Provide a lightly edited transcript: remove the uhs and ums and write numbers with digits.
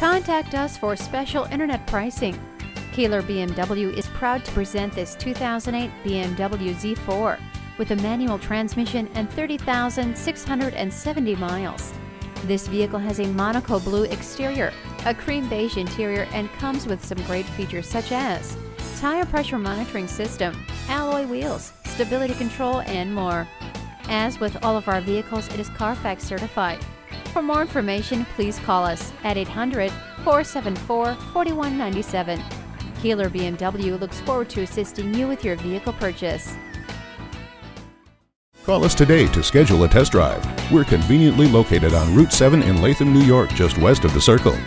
Contact us for special internet pricing. Keeler BMW is proud to present this 2008 BMW Z4 with a manual transmission and 30,670 miles. This vehicle has a monaco blue exterior, a cream beige interior, and comes with some great features such as tire pressure monitoring system, alloy wheels, stability control, and more. As with all of our vehicles, it is Carfax certified. For more information, please call us at 800-474-4197. Keeler BMW looks forward to assisting you with your vehicle purchase. Call us today to schedule a test drive. We're conveniently located on Route 7 in Latham, New York, just west of the Circle.